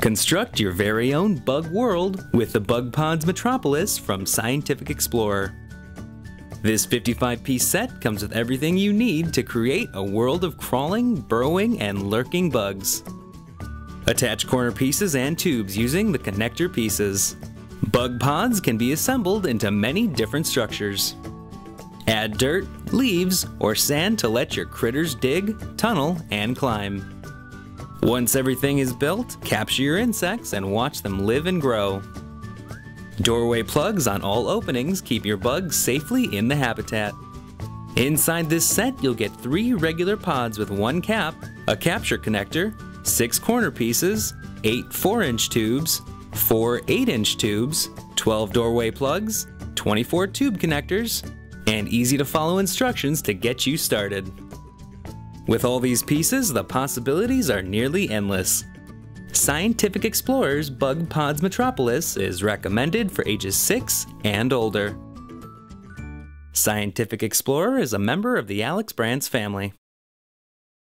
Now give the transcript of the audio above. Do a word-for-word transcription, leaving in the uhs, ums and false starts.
Construct your very own bug world with the BugPodz Metropolis from Scientific Explorer. This fifty-five piece set comes with everything you need to create a world of crawling, burrowing, and lurking bugs. Attach corner pieces and tubes using the connector pieces. BugPodz can be assembled into many different structures. Add dirt, leaves, or sand to let your critters dig, tunnel, and climb. Once everything is built, capture your insects and watch them live and grow. Doorway plugs on all openings keep your bugs safely in the habitat. Inside this set, you'll get three regular pods with one cap, a capture connector, six corner pieces, eight four inch tubes, four eight inch tubes, twelve doorway plugs, twenty-four tube connectors, and easy-to-follow instructions to get you started. With all these pieces, the possibilities are nearly endless. Scientific Explorer's BugPodz Metropolis is recommended for ages six and older. Scientific Explorer is a member of the Alex Brands family.